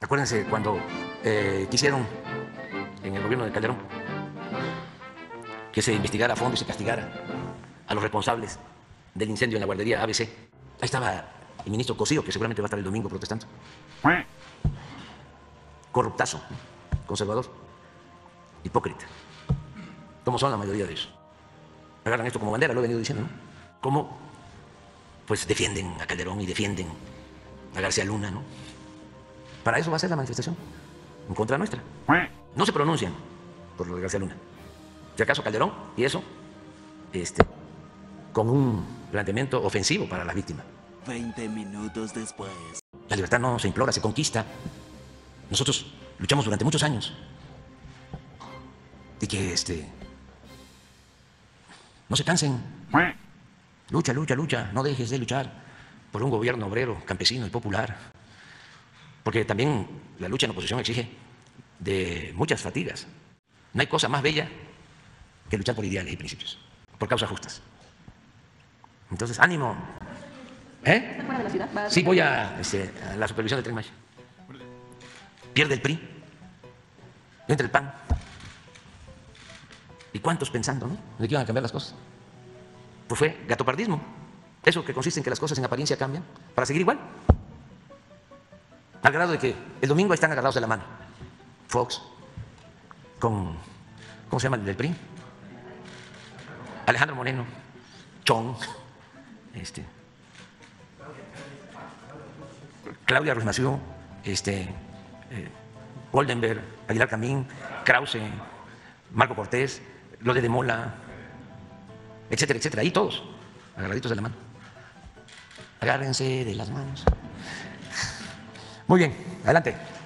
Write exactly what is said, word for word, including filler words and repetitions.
Acuérdense cuando eh, quisieron en el gobierno de Calderón que se investigara a fondo y se castigara a los responsables del incendio en la guardería A B C. Ahí estaba el ministro Cossío, que seguramente va a estar el domingo protestando. Corruptazo, conservador, hipócrita. Como son la mayoría de ellos. Agarran esto como bandera, lo he venido diciendo, ¿no? Cómo pues defienden a Calderón y defienden a García Luna, ¿no? Para eso va a ser la manifestación, en contra nuestra. No se pronuncian por lo de García Luna. Si acaso Calderón, y eso, este, con un planteamiento ofensivo para las víctimas. veinte minutos después. La libertad no se implora, se conquista. Nosotros luchamos durante muchos años. Y que, este, no se cansen. Lucha, lucha, lucha. No dejes de luchar por un gobierno obrero, campesino y popular. Porque también la lucha en oposición exige de muchas fatigas. No hay cosa más bella que luchar por ideales y principios, por causas justas. Entonces, ánimo. ¿Eh? ¿Está fuera de la ciudad? ¿Va a... Sí, voy a, este, a la supervisión de Trimex. Pierde el P R I, entra el P A N. ¿Y cuántos pensando, no? ¿De qué iban a cambiar las cosas? Pues fue gatopardismo. Eso que consiste en que las cosas en apariencia cambian para seguir igual. Al grado de que el domingo están agarrados de la mano. Fox con, ¿cómo se llama el del P R I? Alejandro Moreno, Chon, este, Claudia Ruiz Macío, este, eh, Goldenberg, Aguilar Camín, Krause, Marco Cortés, López de Mola, etcétera, etcétera. Ahí todos, agarraditos de la mano. Agárrense de las manos. Muy bien, adelante.